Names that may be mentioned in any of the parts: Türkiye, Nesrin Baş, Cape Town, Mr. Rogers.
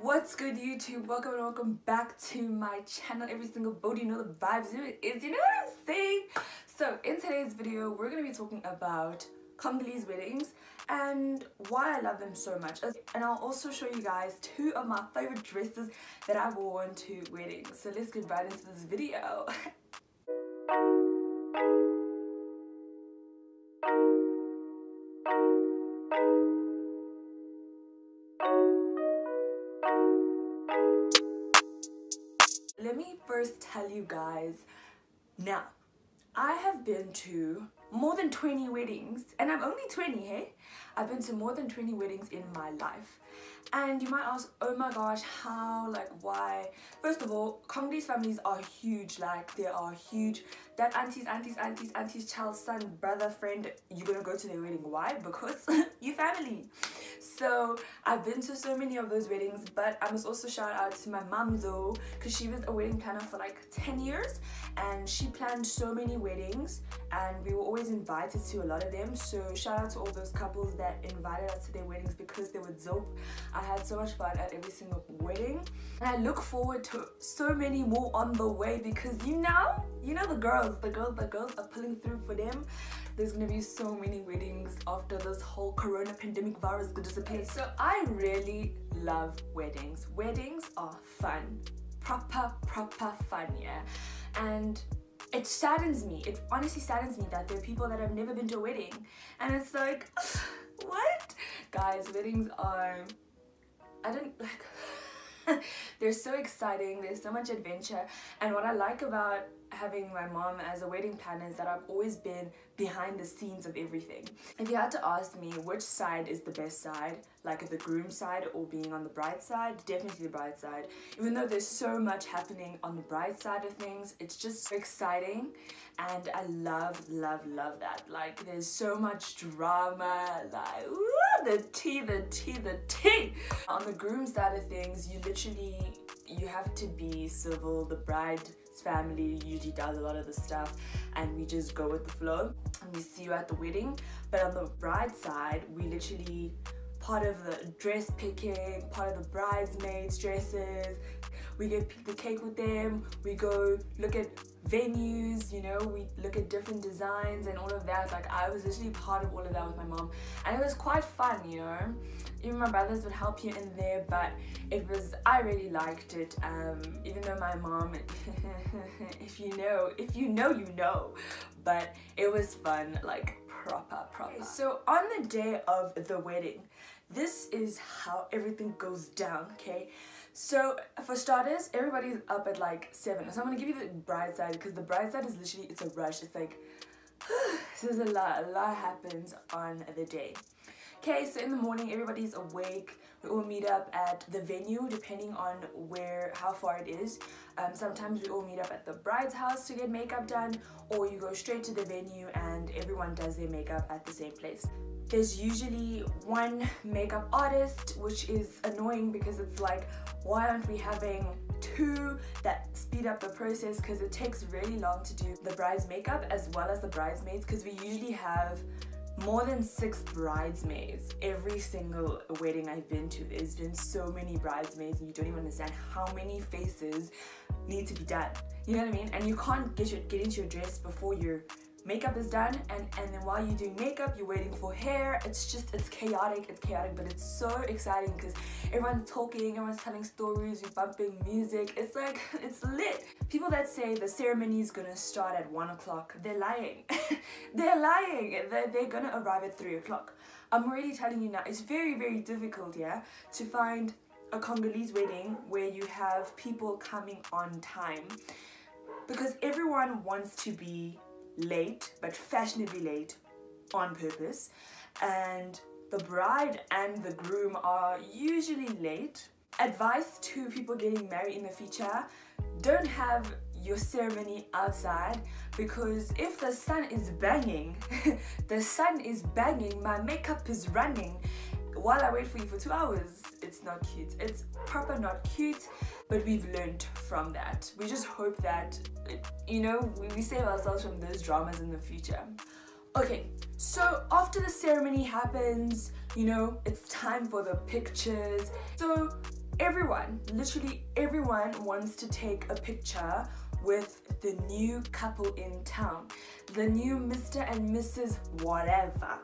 What's good, YouTube? Welcome and welcome back to my channel. Every single body, you know the vibes, you know what I'm saying? So in today's video, we're going to be talking about Congolese weddings and why I love them so much. And I'll also show you guys two of my favorite dresses that I've worn to weddings. So let's get right into this video. Let me first tell you guys now, I have been to more than 20 weddings, and I'm only 20, hey? I've been to more than 20 weddings in my life. And you might ask, oh my gosh, how, like, why? First of all, Congolese families are huge, like, they are huge. That auntie's child, son, brother, friend, you're gonna go to their wedding. Why? Because you're family. So I've been to so many of those weddings, but I must also shout out to my mom though, because she was a wedding planner for like 10 years and she planned so many weddings and we were always invited to a lot of them. So shout out to all those couples that invited us to their weddings because they were dope. I had so much fun at every single wedding and I look forward to so many more on the way because you know the girls are pulling through for them. There's gonna be so many weddings after this whole corona pandemic virus could disappear. So I really love weddings. Weddings are fun, proper fun, yeah. And it saddens me, it honestly saddens me that there are people that have never been to a wedding. And it's like, what? Guys, weddings are, I don't like, they're so exciting, there's so much adventure. And what I like about having my mom as a wedding planner is that I've always been behind the scenes of everything. If you had to ask me which side is the best side, like the groom side or being on the bride's side, definitely the bride's side. Even though there's so much happening on the bride's side of things, it's just so exciting and I love that. Like, there's so much drama, like, ooh, the tea. On the groom side of things, you have to be civil. The bride's family usually does a lot of the stuff and we just go with the flow and we see you at the wedding. But on the bride's side, we literally part of the dress picking, part of the bridesmaids' dresses. We go pick the cake with them, we go look at venues, you know, we look at different designs and all of that. Like, I was literally part of all of that with my mom and it was quite fun, you know. Even my brothers would help you in there, but it was, I really liked it. Even though my mom, if you know you know, but it was fun, like proper. So on the day of the wedding, this is how everything goes down, okay? So for starters, everybody's up at like 7. So I'm gonna give you the bride side because the bride side is literally, it's a rush. It's like, so there's a lot happens on the day. Okay, so in the morning, everybody's awake. We all meet up at the venue, depending on how far it is. Sometimes we all meet up at the bride's house to get makeup done, or you go straight to the venue and everyone does their makeup at the same place. There's usually one makeup artist, which is annoying because it's like, why aren't we having two that speed up the process? Because it takes really long to do the bride's makeup as well as the bridesmaids, because we usually have more than 6 bridesmaids every single wedding I've been to. There's been so many bridesmaids and you don't even understand how many faces need to be done, you know what I mean? And you can't get into your dress before your makeup is done, and then while you're doing makeup you're waiting for hair. It's just, it's chaotic, but it's so exciting because everyone's talking, everyone's telling stories, you're bumping music. It's like, it's lit. People that say the ceremony is gonna start at 1 o'clock, they're lying. They're gonna arrive at 3 o'clock. I'm already telling you now, it's very, very difficult, yeah, to find a Congolese wedding where you have people coming on time, because everyone wants to be late, but fashionably late on purpose, and the bride and the groom are usually late. Advice to people getting married in the future, don't have your ceremony outside, because if the sun is banging my makeup is running while I wait for you for 2 hours, it's not cute. It's proper not cute, but we've learned from that. We just hope that, you know, we save ourselves from those dramas in the future. Okay, so after the ceremony happens, you know, it's time for the pictures. So Everyone, literally everyone wants to take a picture with the new couple in town, the new Mr. and Mrs. whatever.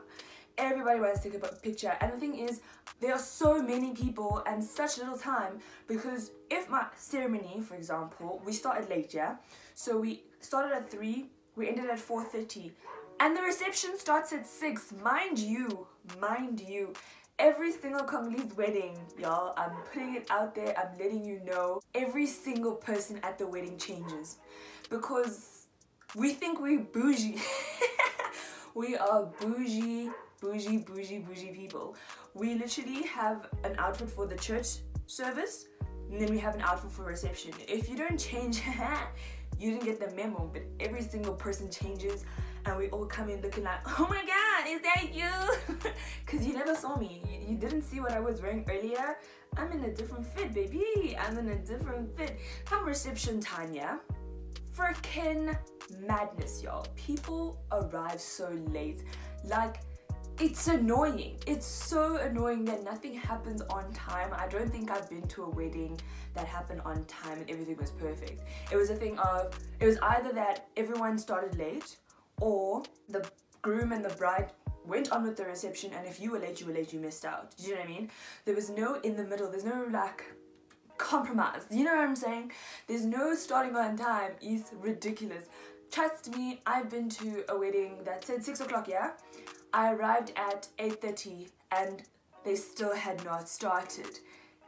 Everybody wants to take a picture, and the thing is, there are so many people and such little time, because if my ceremony, for example, we started late, yeah? So we started at 3, we ended at 4:30, and the reception starts at 6, mind you. Every single Congolese wedding, y'all, I'm putting it out there, I'm letting you know, every single person at the wedding changes, because we think we're bougie. We are bougie people. We literally have an outfit for the church service, and then we have an outfit for reception. If you don't change, you didn't get the memo. But every single person changes, and we all come in looking like, oh my god, is that you? Because you never saw me. You didn't see what I was wearing earlier. I'm in a different fit, baby. I'm in a different fit. Come reception time, yeah? Freaking madness, y'all. People arrive so late. Like, it's annoying. It's so annoying that nothing happens on time. I don't think I've been to a wedding that happened on time and everything was perfect. It was a thing of, it was either that everyone started late, or the groom and the bride went on with the reception, and if you were late, you missed out. Do you know what I mean? There was no in the middle. There's no like compromise. You know what I'm saying? There's no starting on time. It's ridiculous. Trust me, I've been to a wedding that said 6 o'clock, yeah? I arrived at 8:30 and they still had not started.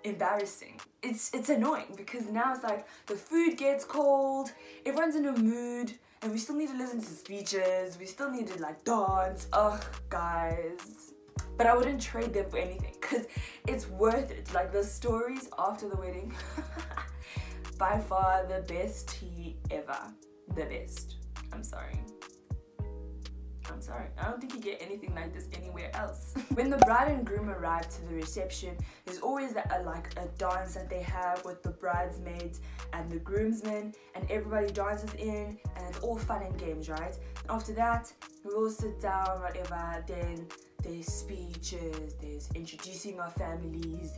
Embarrassing. It's annoying, because now it's like the food gets cold, everyone's in a mood, and we still need to listen to speeches, we still need to like dance. Ugh, guys. But I wouldn't trade them for anything, because it's worth it. Like, the stories after the wedding, by far the best tea ever. The best. I'm sorry, I don't think you get anything like this anywhere else. When the bride and groom arrive to the reception, there's always a dance that they have with the bridesmaids and the groomsmen, and everybody dances in, and it's all fun and games, right? And after that, we all sit down, whatever. Then there's speeches, there's introducing our families,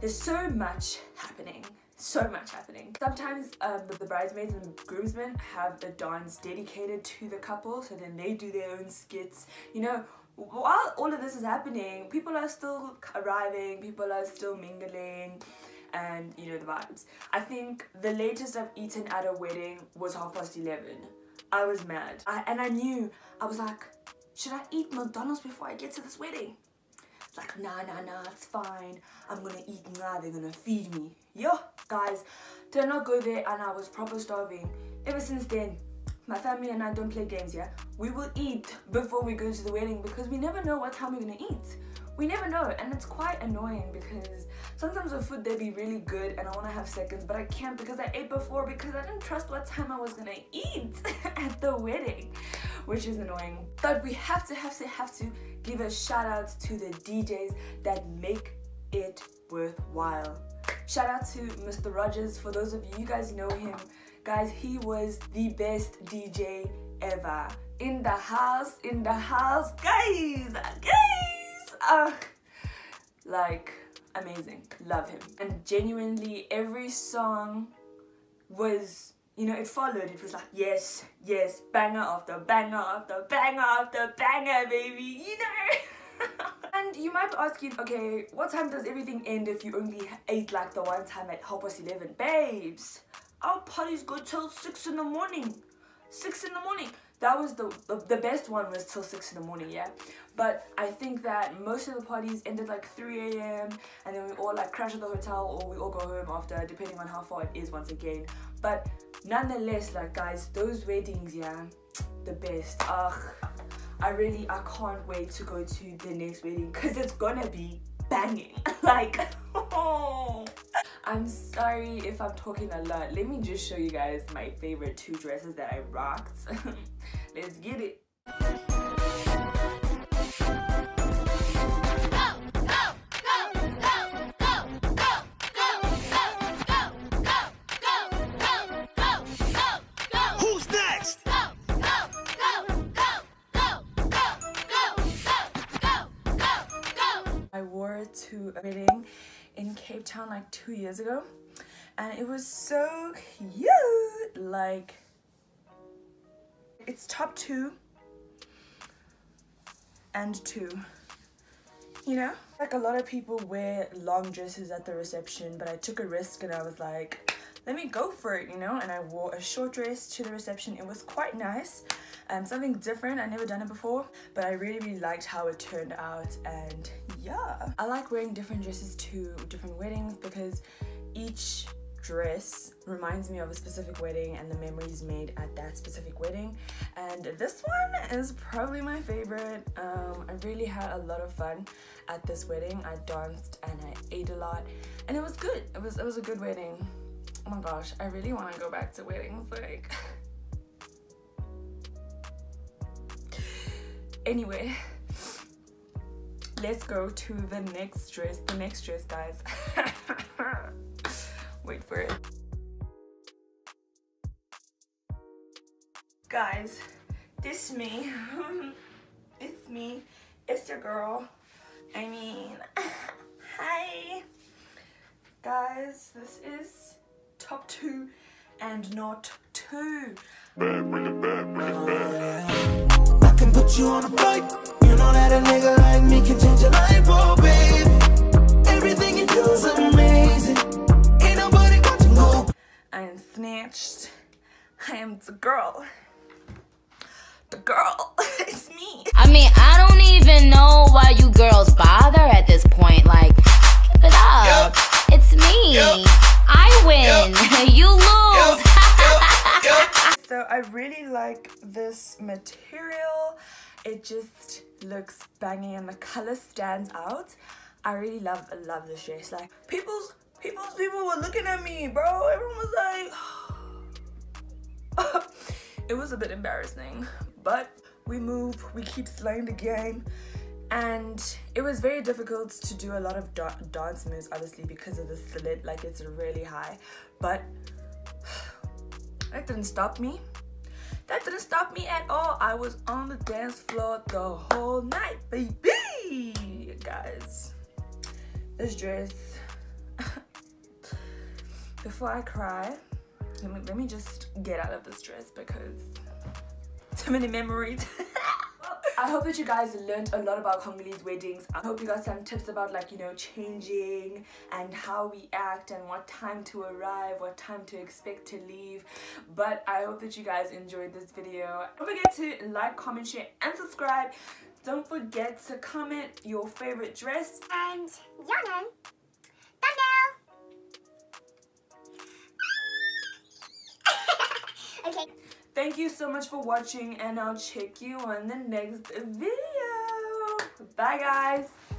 there's so much happening. Sometimes the bridesmaids and groomsmen have a dance dedicated to the couple, so then they do their own skits. You know, while all of this is happening, people are still arriving, people are still mingling, and you know the vibes. I think the latest I've eaten at a wedding was 11:30. I was mad. And I knew, I was like, should I eat McDonald's before I get to this wedding? It's like, nah, it's fine. I'm gonna eat now, they're gonna feed me. Yo, guys, did not go there, and I was proper starving. Ever since then, my family and I don't play games, yeah? We will eat before we go to the wedding, because we never know what time we're gonna eat. We never know, and it's quite annoying, because sometimes the food, they be really good and I wanna have seconds, but I can't, because I ate before, because I didn't trust what time I was gonna eat at the wedding, which is annoying. But we have to give a shout out to the DJs that make it worthwhile. Shout out to Mr. Rogers. For those of you guys know him, guys, he was the best DJ ever. In the house, guys. Like, amazing. Love him. And genuinely, every song was, you know, it followed. It was like, yes, banger after banger, baby, you know. And you might be asking, okay, what time does everything end if you only ate like the one time at 11:30? Babes, our parties go till 6 in the morning. That was the best one, was till 6 in the morning, yeah? But I think that most of the parties ended like 3 a.m. and then we all like crash at the hotel, or we all go home after, depending on how far it is once again. But nonetheless, like, guys, those weddings, yeah, the best. I can't wait to go to the next wedding, because it's gonna be banging. Like, oh. I'm sorry if I'm talking a lot. Let me just show you guys my favorite 2 dresses that I rocked. Let's get it. Cape Town like 2 years ago, and it was so cute. Like, it's top two and two, you know? Like, a lot of people wear long dresses at the reception, but I took a risk and I was like, let me go for it, you know? And I wore a short dress to the reception. It was quite nice, something different. I've never done it before, but I really liked how it turned out. And yeah, I like wearing different dresses to different weddings because each dress reminds me of a specific wedding and the memories made at that specific wedding. And this one is probably my favorite. I really had a lot of fun at this wedding. I danced and I ate a lot, and it was good. It was a good wedding. Oh my gosh, I really want to go back to weddings, like. Anyway, let's go to the next dress. The next dress, guys. Wait for it. Guys, this me. It's me. It's your girl. I mean, hi. Guys, this is top two and not two. I can put you on a flight. You know that a nigga like me can change your life, oh babe. Everything you do is amazing. Ain't nobody got to know. I am snatched. I am the girl. The girl. It's me. I mean, I don't even know why you girls bother at this point. Like, keep it up. Yep. It's me. Yep. I win, yep. You lose. Yep. Yep. So I really like this material. It just looks banging and the color stands out. I really love this dress. Like, people were looking at me, bro. Everyone was like, oh. It was a bit embarrassing, but we move, we keep slaying the game. And it was very difficult to do a lot of dance moves, obviously, because of the slit. Like, it's really high, but that didn't stop me. That didn't stop me at all. I was on the dance floor the whole night, baby. Guys, this dress. Before I cry, let me just get out of this dress because too many memories. I hope that you guys learned a lot about Congolese weddings. I hope you got some tips about, like, you know, changing and how we act and what time to arrive, what time to expect to leave. But I hope that you guys enjoyed this video. Don't forget to like, comment, share, and subscribe. Don't forget to comment your favorite dress. And your name. Thumbnail. Okay. Thank you so much for watching, and I'll check you on the next video. Bye, guys.